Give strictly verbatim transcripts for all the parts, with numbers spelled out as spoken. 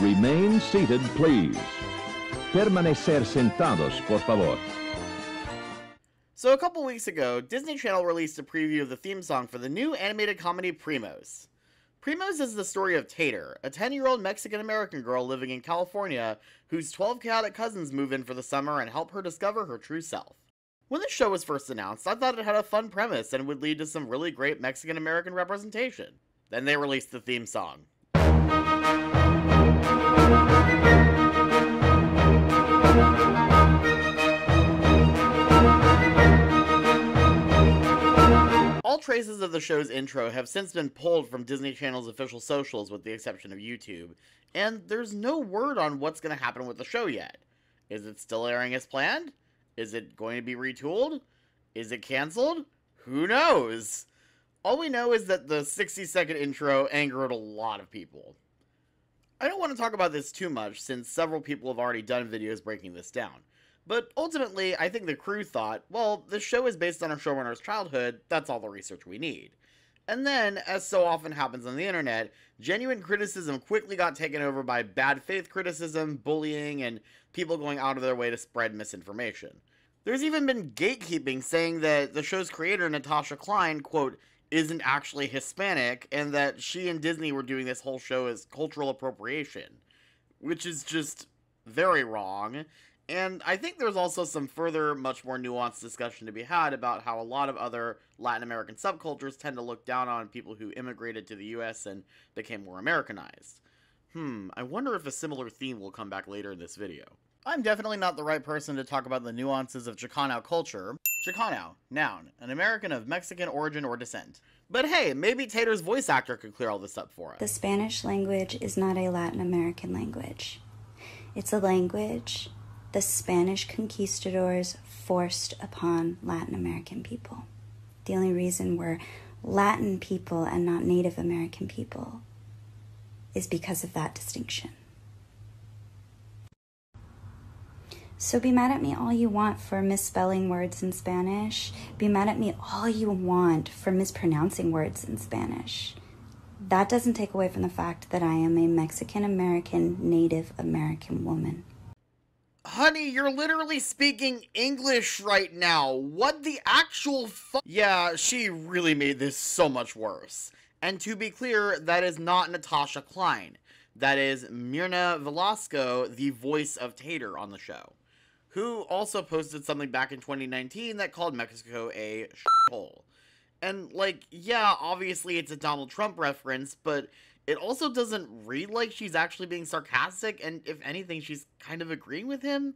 Remain seated, please. Permanecer sentados, por favor. So a couple weeks ago, Disney Channel released a preview of the theme song for the new animated comedy Primos. Primos is the story of Tater, a ten-year-old Mexican-American girl living in California whose twelve chaotic cousins move in for the summer and help her discover her true self. When the show was first announced, I thought it had a fun premise and would lead to some really great Mexican-American representation. Then they released the theme song. All traces of the show's intro have since been pulled from Disney Channel's official socials with the exception of YouTube, and there's no word on what's going to happen with the show yet. Is it still airing as planned? Is it going to be retooled? Is it cancelled? Who knows? All we know is that the sixty second intro angered a lot of people. I don't want to talk about this too much since several people have already done videos breaking this down. But ultimately, I think the crew thought, well, this show is based on our showrunner's childhood, that's all the research we need. And then, as so often happens on the internet, genuine criticism quickly got taken over by bad faith criticism, bullying, and people going out of their way to spread misinformation. There's even been gatekeeping saying that the show's creator, Natasha Klein, quote, isn't actually Hispanic, and that she and Disney were doing this whole show as cultural appropriation, which is just very wrong. And I think there's also some further, much more nuanced discussion to be had about how a lot of other Latin American subcultures tend to look down on people who immigrated to the U S and became more Americanized. Hmm, I wonder if a similar theme will come back later in this video. I'm definitely not the right person to talk about the nuances of Chicano culture. Chicano, noun, an American of Mexican origin or descent. But hey, maybe Tater's voice actor could clear all this up for us. The Spanish language is not a Latin American language. It's a language the Spanish conquistadors forced upon Latin American people. The only reason we're Latin people and not Native American people is because of that distinction. So be mad at me all you want for misspelling words in Spanish. Be mad at me all you want for mispronouncing words in Spanish. That doesn't take away from the fact that I am a Mexican American, Native American woman. Honey, you're literally speaking English right now. What the actual fu- Yeah, she really made this so much worse. And to be clear, that is not Natasha Klein. That is Myrna Velasco, the voice of Tater on the show, who also posted something back in twenty nineteen that called Mexico a shithole. And, like, yeah, obviously it's a Donald Trump reference, but it also doesn't read like she's actually being sarcastic, and if anything, she's kind of agreeing with him.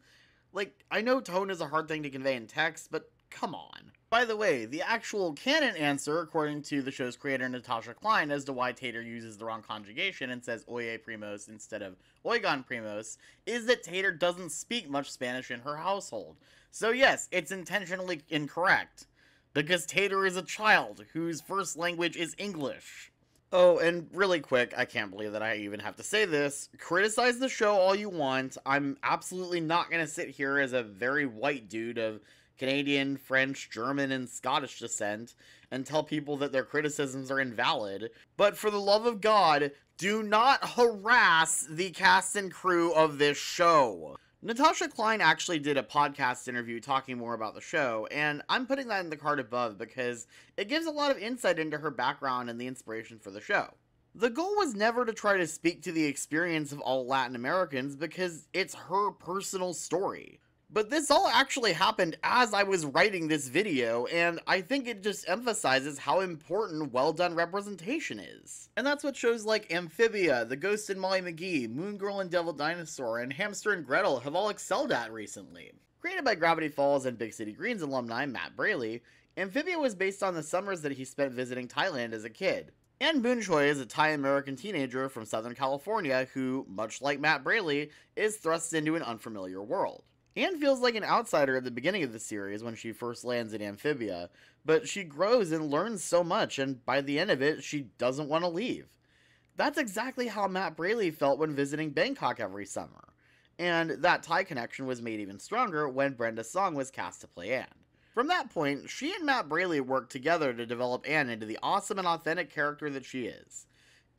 Like, I know tone is a hard thing to convey in text, but come on. By the way, the actual canon answer, according to the show's creator Natasha Klein, as to why Tater uses the wrong conjugation and says Oye Primos instead of Oigan Primos, is that Tater doesn't speak much Spanish in her household. So yes, it's intentionally incorrect, because Tater is a child whose first language is English. Oh, and really quick, I can't believe that I even have to say this. Criticize the show all you want. I'm absolutely not going to sit here as a very white dude of Canadian, French, German, and Scottish descent and tell people that their criticisms are invalid. But for the love of God, do not harass the cast and crew of this show. Natasha Klein actually did a podcast interview talking more about the show, and I'm putting that in the card above because it gives a lot of insight into her background and the inspiration for the show. The goal was never to try to speak to the experience of all Latin Americans because it's her personal story. But this all actually happened as I was writing this video, and I think it just emphasizes how important well-done representation is. And that's what shows like Amphibia, The Ghost and Molly McGee, Moon Girl and Devil Dinosaur, and Hamster and Gretel have all excelled at recently. Created by Gravity Falls and Big City Greens alumni Matt Braly, Amphibia was based on the summers that he spent visiting Thailand as a kid. Anne Boonchuy is a Thai American teenager from Southern California who, much like Matt Braly, is thrust into an unfamiliar world. Anne feels like an outsider at the beginning of the series when she first lands in Amphibia, but she grows and learns so much, and by the end of it, she doesn't want to leave. That's exactly how Matt Braly felt when visiting Bangkok every summer, and that Thai connection was made even stronger when Brenda Song was cast to play Anne. From that point, she and Matt Braly worked together to develop Anne into the awesome and authentic character that she is.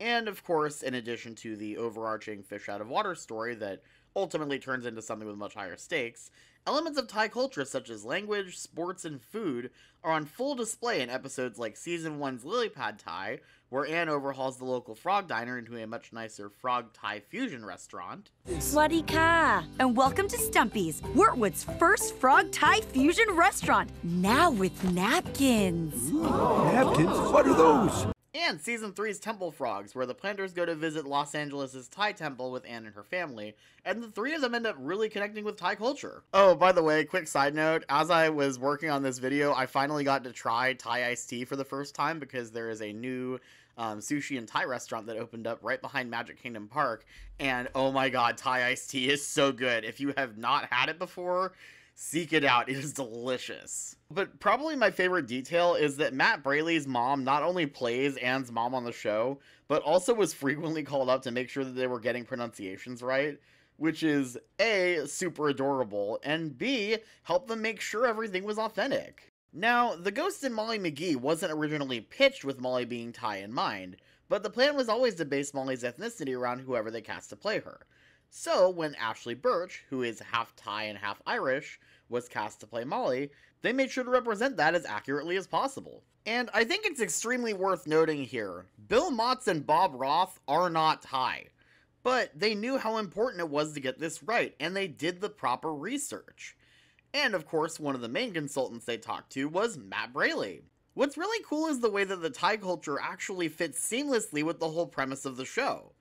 And, of course, in addition to the overarching fish-out-of-water story that ultimately turns into something with much higher stakes, elements of Thai culture such as language, sports, and food are on full display in episodes like Season one's Lily Pad Thai, where Anne overhauls the local frog diner into a much nicer frog Thai fusion restaurant. Swadika, and welcome to Stumpy's, Wortwood's first frog Thai fusion restaurant, now with napkins. Ooh, napkins? What are those? And Season three's Temple Frogs, where the planters go to visit Los Angeles' Thai temple with Anne and her family, and the three of them end up really connecting with Thai culture. Oh, by the way, quick side note, as I was working on this video, I finally got to try Thai iced tea for the first time because there is a new um, sushi and Thai restaurant that opened up right behind Magic Kingdom Park, and oh my god, Thai iced tea is so good. If you have not had it before, seek it out. It is delicious. But probably my favorite detail is that Matt Braly's mom not only plays Anne's mom on the show, but also was frequently called up to make sure that they were getting pronunciations right, which is A, super adorable, and B, helped them make sure everything was authentic. Now, The Ghost and Molly McGee wasn't originally pitched with Molly being Thai in mind, but the plan was always to base Molly's ethnicity around whoever they cast to play her. So, when Ashley Birch, who is half Thai and half Irish, was cast to play Molly, they made sure to represent that as accurately as possible. And I think it's extremely worth noting here, Bill Motz and Bob Roth are not Thai, but they knew how important it was to get this right, and they did the proper research. And of course, one of the main consultants they talked to was Matt Braly. What's really cool is the way that the Thai culture actually fits seamlessly with the whole premise of the show.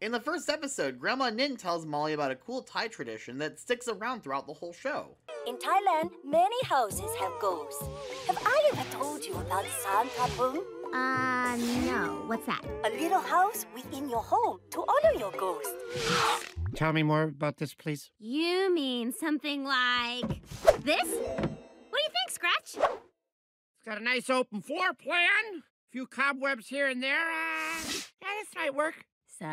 In the first episode, Grandma Nin tells Molly about a cool Thai tradition that sticks around throughout the whole show. In Thailand, many houses have ghosts. Have I ever told you about San Tapung? Uh, no. What's that? A little house within your home to honor your ghost. Tell me more about this, please. You mean something like this? What do you think, Scratch? It's got a nice open floor plan. A few cobwebs here and there. Uh, yeah, this might work. So,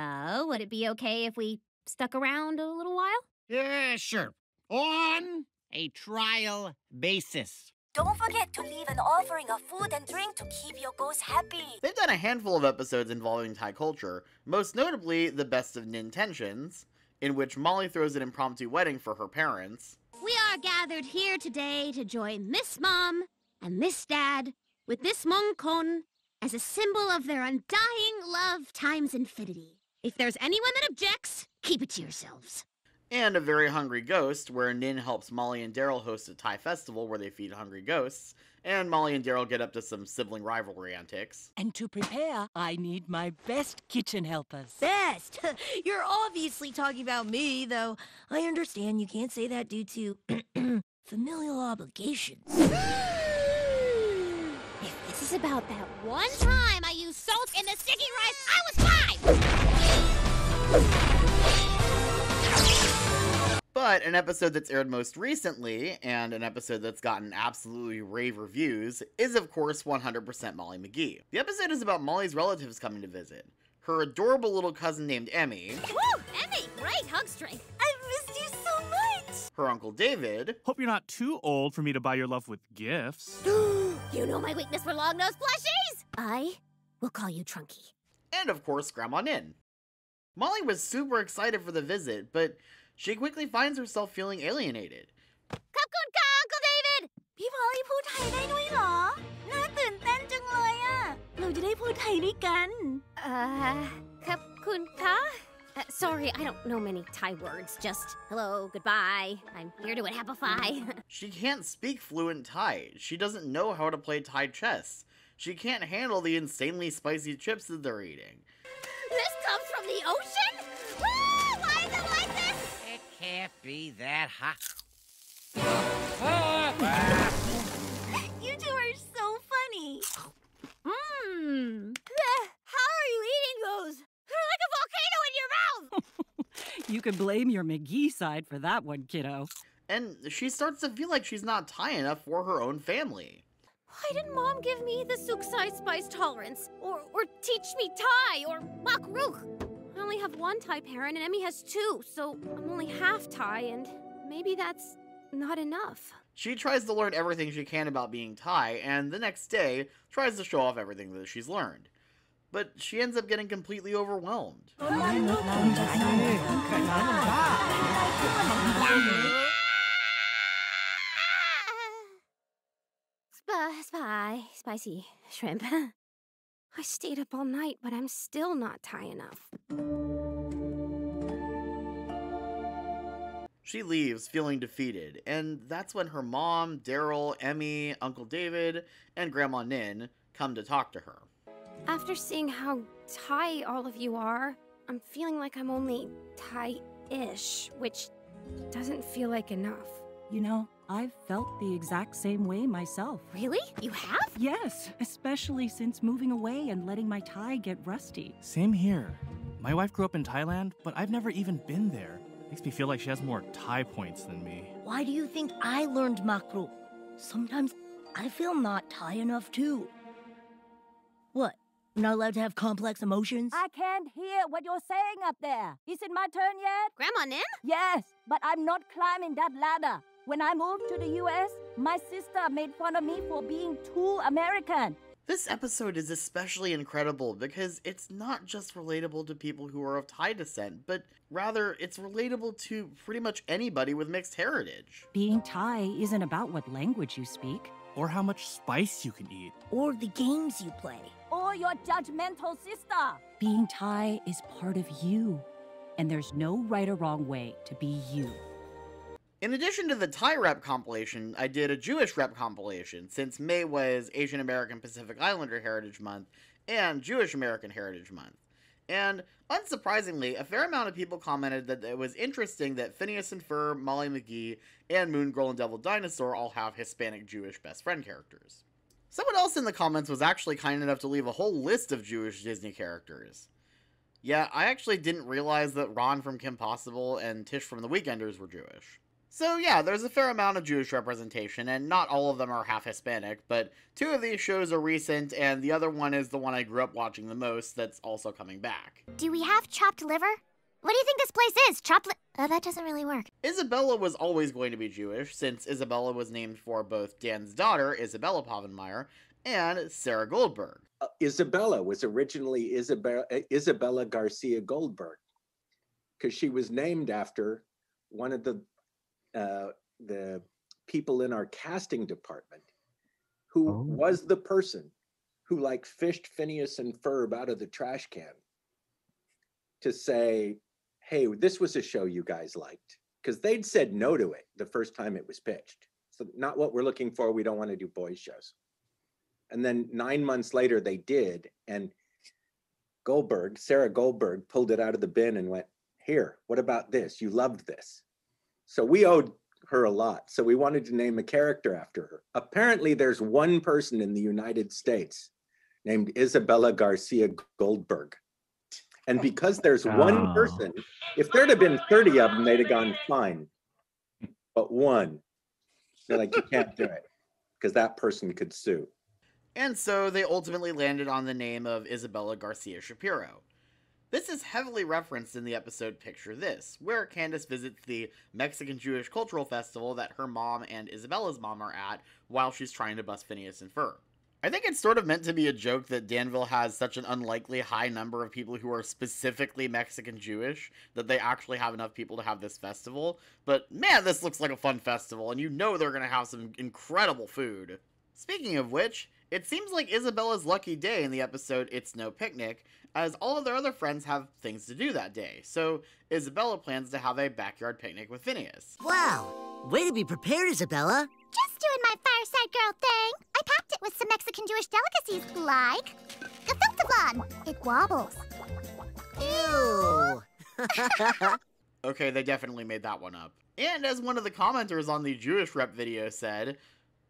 would it be okay if we stuck around a little while? Yeah, sure. On a trial basis. Don't forget to leave an offering of food and drink to keep your ghosts happy. They've done a handful of episodes involving Thai culture, most notably The Best of Nin Tensions, in which Molly throws an impromptu wedding for her parents. We are gathered here today to join Miss Mom and Miss Dad with Miss Mong Kon as a symbol of their undying love times infinity. If there's anyone that objects, keep it to yourselves. And A Very Hungry Ghost, where Nin helps Molly and Daryl host a Thai festival where they feed hungry ghosts, and Molly and Daryl get up to some sibling rivalry antics. And to prepare, I need my best kitchen helpers. Best? You're obviously talking about me, though I understand you can't say that due to familial obligations. This is about that one time I used salt in the sticky rice. I was five! But an episode that's aired most recently, and an episode that's gotten absolutely rave reviews, is of course one hundred percent Molly McGee. The episode is about Molly's relatives coming to visit. Her adorable little cousin named Emmy. Woo! Emmy! Great hug strength. I missed you so much! Her Uncle David. Hope you're not too old for me to buy your love with gifts. You know my weakness for long-nosed plushies! I will call you Trunky. And of course, Grandma Nin. Molly was super excited for the visit, but she quickly finds herself feeling alienated. Uh, uh, sorry, I don't know many Thai words. Just hello, goodbye. I'm here to inhabify. She can't speak fluent Thai. She doesn't know how to play Thai chess. She can't handle the insanely spicy chips that they're eating. This comes from the ocean? Woo! Why is it like this? It can't be that hot. You two are so funny. Mmm. How are you eating those? They're like a volcano in your mouth! You can blame your McGee side for that one, kiddo. And she starts to feel like she's not Thai enough for her own family. Why didn't Mom give me the Suksai spice tolerance? Or or teach me Thai or Makruk? I only have one Thai parent and Emmy has two, so I'm only half Thai and maybe that's not enough. She tries to learn everything she can about being Thai and the next day tries to show off everything that she's learned. but she ends up getting completely overwhelmed. Spy, spy, spicy shrimp. I stayed up all night, but I'm still not Thai enough. She leaves feeling defeated, and that's when her mom, Daryl, Emmy, Uncle David, and Grandma Nin come to talk to her. After seeing how Thai all of you are, I'm feeling like I'm only Thai-ish, which doesn't feel like enough. You know, I've felt the exact same way myself. Really? You have? Yes, especially since moving away and letting my Thai get rusty. Same here. My wife grew up in Thailand, but I've never even been there. Makes me feel like she has more Thai points than me. Why do you think I learned Makro? Sometimes I feel not Thai enough too. What? I'm not allowed to have complex emotions? I can't hear what you're saying up there. Is it my turn yet? Grandma Nin? Yes, but I'm not climbing that ladder. When I moved to the U S, my sister made fun of me for being too American. This episode is especially incredible because it's not just relatable to people who are of Thai descent, but rather it's relatable to pretty much anybody with mixed heritage. Being Thai isn't about what language you speak. Or how much spice you can eat. Or the games you play. Or your judgmental sister. Being Thai is part of you, and there's no right or wrong way to be you. In addition to the Thai rep compilation, I did a Jewish rep compilation, since May was Asian American Pacific Islander Heritage Month and Jewish American Heritage Month. And, unsurprisingly, a fair amount of people commented that it was interesting that Phineas and Ferb, Molly McGee, and Moon Girl and Devil Dinosaur all have Hispanic Jewish best friend characters. Someone else in the comments was actually kind enough to leave a whole list of Jewish Disney characters. Yeah, I actually didn't realize that Ron from Kim Possible and Tish from The Weekenders were Jewish. So yeah, there's a fair amount of Jewish representation, and not all of them are half Hispanic, but two of these shows are recent, and the other one is the one I grew up watching the most that's also coming back. Do we have chopped liver? What do you think this place is? Chopped li- Oh, that doesn't really work. Isabella was always going to be Jewish, since Isabella was named for both Dan's daughter, Isabella Povenmire, and Sarah Goldberg. Uh, Isabella was originally Isabella, uh, Isabella Garcia-Goldberg, because she was named after one of the Uh, the people in our casting department, who oh. was the person who like fished Phineas and Ferb out of the trash can to say, hey, this was a show you guys liked, because they'd said no to it the first time it was pitched. So not what we're looking for. We don't want to do boys shows. And then nine months later they did. And Goldberg, Sarah Goldberg, pulled it out of the bin and went, here, what about this? You loved this. So we owed her a lot. So we wanted to name a character after her. Apparently there's one person in the United States named Isabella Garcia Goldberg. And because there's oh. one person, if there'd have been thirty of them, they'd have gone fine. But one, they're like, you can't do it because that person could sue. And so they ultimately landed on the name of Isabella Garcia-Shapiro. This is heavily referenced in the episode Picture This, where Candace visits the Mexican Jewish Cultural Festival that her mom and Isabella's mom are at while she's trying to bust Phineas and Ferb. I think it's sort of meant to be a joke that Danville has such an unlikely high number of people who are specifically Mexican Jewish that they actually have enough people to have this festival, but man, this looks like a fun festival, and you know they're gonna have some incredible food. Speaking of which, it seems like Isabella's lucky day in the episode It's No Picnic, as all of their other friends have things to do that day, so Isabella plans to have a backyard picnic with Phineas. Wow, way to be prepared, Isabella. Just doing my fireside girl thing. I packed it with some Mexican Jewish delicacies like gefilte. It wobbles. Ew. Okay, they definitely made that one up. And as one of the commenters on the Jewish rep video said,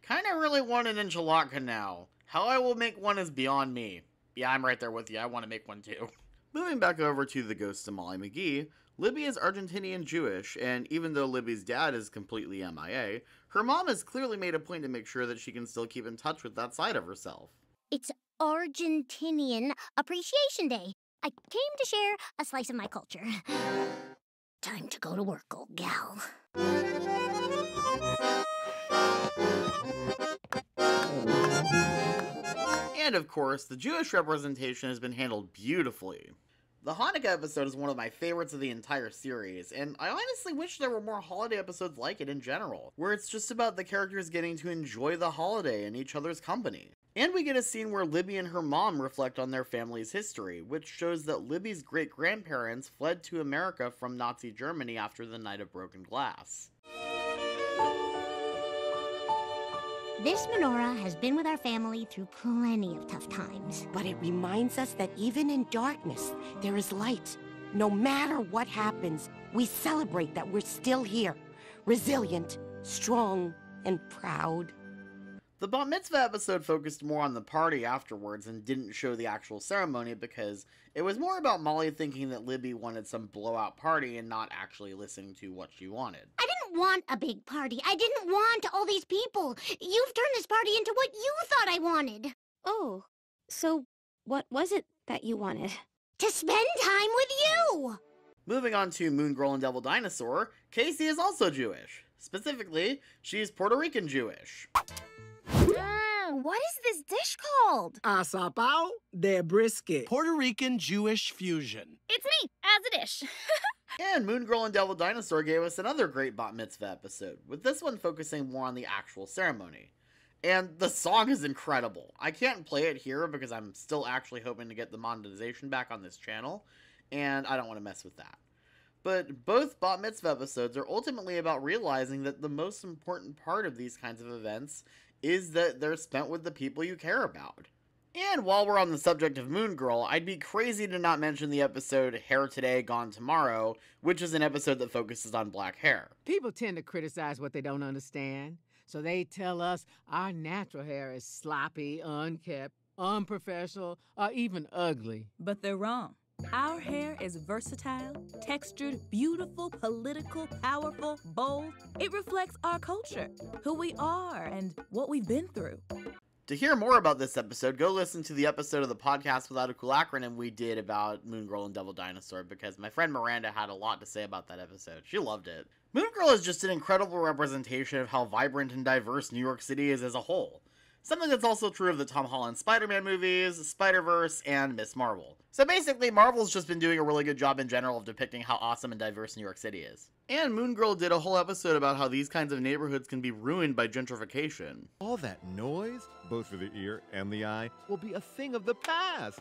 kinda really want an enchilada now. How I will make one is beyond me. Yeah, I'm right there with you. I want to make one too. Moving back over to The Ghost and Molly McGee, Libby is Argentinian Jewish, and even though Libby's dad is completely M I A, her mom has clearly made a point to make sure that she can still keep in touch with that side of herself. It's Argentinian Appreciation Day. I came to share a slice of my culture. Time to go to work, old gal. And, of course, the Jewish representation has been handled beautifully. The Hanukkah episode is one of my favorites of the entire series, and I honestly wish there were more holiday episodes like it in general, where it's just about the characters getting to enjoy the holiday in each other's company. And we get a scene where Libby and her mom reflect on their family's history, which shows that Libby's great-grandparents fled to America from Nazi Germany after the Night of Broken Glass. This menorah has been with our family through plenty of tough times. But it reminds us that even in darkness, there is light. No matter what happens, we celebrate that we're still here, resilient, strong, and proud. The Bat Mitzvah episode focused more on the party afterwards and didn't show the actual ceremony because it was more about Molly thinking that Libby wanted some blowout party and not actually listening to what she wanted. I didn't want a big party. I didn't want all these people. You've turned this party into what you thought I wanted. Oh, so what was it that you wanted? To spend time with you! Moving on to Moon Girl and Devil Dinosaur, Casey is also Jewish. Specifically, she's Puerto Rican Jewish. Mm, what is this dish called? Asapao de brisket. Puerto Rican Jewish fusion. It's me, as a dish. And Moon Girl and Devil Dinosaur gave us another great Bat Mitzvah episode, with this one focusing more on the actual ceremony. And the song is incredible. I can't play it here because I'm still actually hoping to get the monetization back on this channel, and I don't want to mess with that. But both Bat Mitzvah episodes are ultimately about realizing that the most important part of these kinds of events is that they're spent with the people you care about. And while we're on the subject of Moon Girl, I'd be crazy to not mention the episode Hair Today, Gone Tomorrow, which is an episode that focuses on black hair. People tend to criticize what they don't understand, so they tell us our natural hair is sloppy, unkept, unprofessional, or even ugly. But they're wrong. Our hair is versatile, textured, beautiful, political, powerful, bold. It reflects our culture, who we are, and what we've been through. To hear more about this episode, go listen to the episode of the podcast Without a Cool Acronym we did about Moon Girl and Devil Dinosaur, because my friend Miranda had a lot to say about that episode. She loved it. Moon Girl is just an incredible representation of how vibrant and diverse New York City is as a whole. Something that's also true of the Tom Holland Spider-Man movies, Spider-Verse, and Miz Marvel. So basically, Marvel's just been doing a really good job in general of depicting how awesome and diverse New York City is. And Moon Girl did a whole episode about how these kinds of neighborhoods can be ruined by gentrification. All that noise, both for the ear and the eye, will be a thing of the past.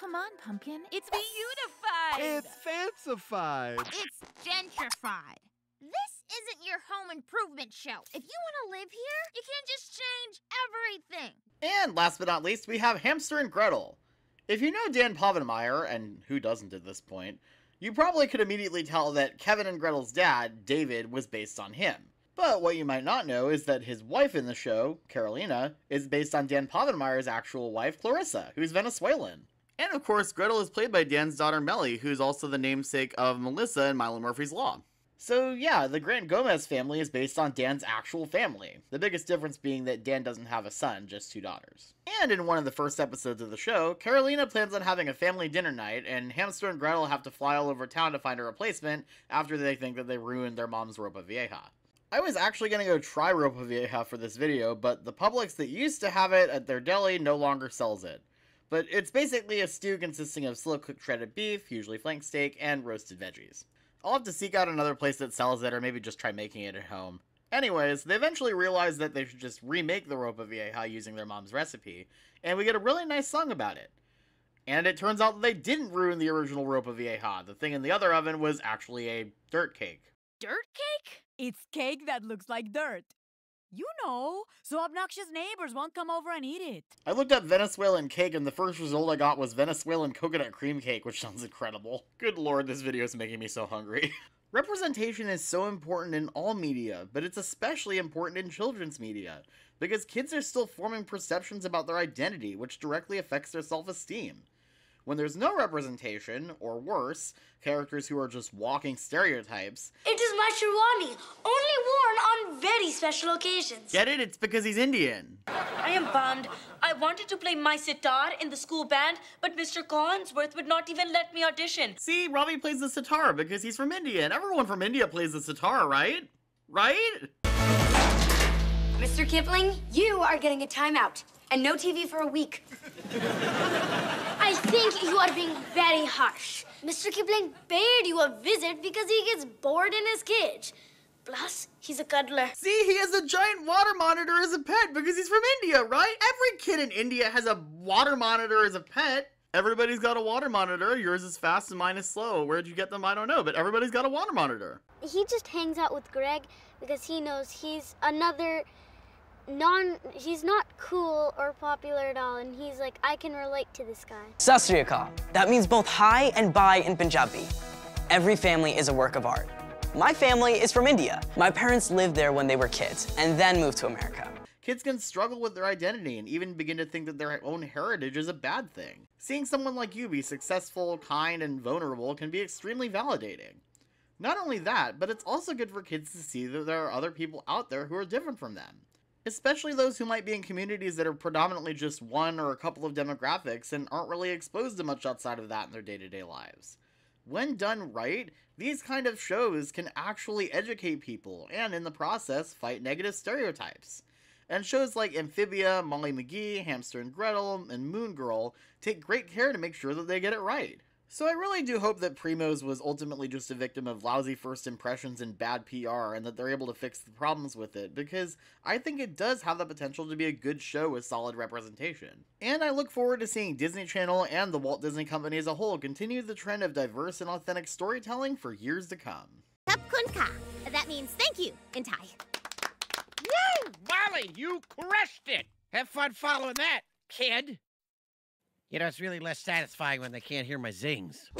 Come on, Pumpkin. It's beautified. It's fancified. It's gentrified. This isn't your home improvement show. If you want to live here, you can't just change everything. And last but not least, we have Hamster and Gretel. If you know Dan Povenmire, and who doesn't at this point, you probably could immediately tell that Kevin and Gretel's dad, David, was based on him. But what you might not know is that his wife in the show, Carolina, is based on Dan Povenmire's actual wife, Clarissa, who's Venezuelan. And of course, Gretel is played by Dan's daughter, Melly, who's also the namesake of Melissa in Milo Murphy's Law. So yeah, the Grant Gomez family is based on Dan's actual family, the biggest difference being that Dan doesn't have a son, just two daughters. And in one of the first episodes of the show, Carolina plans on having a family dinner night, and Hamster and Gretel have to fly all over town to find a replacement after they think that they ruined their mom's Ropa Vieja. I was actually going to go try Ropa Vieja for this video, but the Publix that used to have it at their deli no longer sells it. But it's basically a stew consisting of slow-cooked shredded beef, usually flank steak, and roasted veggies. I'll have to seek out another place that sells it, or maybe just try making it at home. Anyways, they eventually realize that they should just remake the Ropa Vieja using their mom's recipe, and we get a really nice song about it. And it turns out that they didn't ruin the original Ropa Vieja. The thing in the other oven was actually a dirt cake. Dirt cake? It's cake that looks like dirt. You know, so obnoxious neighbors won't come over and eat it. I looked up Venezuelan cake, and the first result I got was Venezuelan coconut cream cake, which sounds incredible. Good lord, this video is making me so hungry. Representation is so important in all media, but it's especially important in children's media, because kids are still forming perceptions about their identity, which directly affects their self-esteem. When there's no representation, or worse, characters who are just walking stereotypes. It is my Sherwani, only worn on very special occasions. Get it? It's because he's Indian. I am bummed. I wanted to play my sitar in the school band, but Mister Collinsworth would not even let me audition. See, Robbie plays the sitar because he's from India, and everyone from India plays the sitar, right? Right? Mister Kipling, you are getting a timeout and no T V for a week. I think you are being very harsh. Mister Kipling paid you a visit because he gets bored in his cage. Plus, he's a cuddler. See, he has a giant water monitor as a pet because he's from India, right? Every kid in India has a water monitor as a pet. Everybody's got a water monitor. Yours is fast and mine is slow. Where'd you get them? I don't know, but everybody's got a water monitor. He just hangs out with Greg because he knows he's another non... He's not cool or popular at all, and he's like, I can relate to this guy. Sastriyaka. That means both hi and bye in Punjabi. Every family is a work of art. My family is from India. My parents lived there when they were kids and then moved to America. Kids can struggle with their identity and even begin to think that their own heritage is a bad thing. Seeing someone like you be successful, kind, and vulnerable can be extremely validating. Not only that, but it's also good for kids to see that there are other people out there who are different from them. Especially those who might be in communities that are predominantly just one or a couple of demographics and aren't really exposed to much outside of that in their day-to-day lives. When done right, these kind of shows can actually educate people and, in the process, fight negative stereotypes. And shows like Amphibia, Molly McGee, Hamster and Gretel, and Moon Girl take great care to make sure that they get it right. So I really do hope that Primos was ultimately just a victim of lousy first impressions and bad P R, and that they're able to fix the problems with it, because I think it does have the potential to be a good show with solid representation. And I look forward to seeing Disney Channel and the Walt Disney Company as a whole continue the trend of diverse and authentic storytelling for years to come. Tap kun ka. That means thank you in Thai. Woo! Molly, you crushed it! Have fun following that, kid! You know, it's really less satisfying when they can't hear my zings.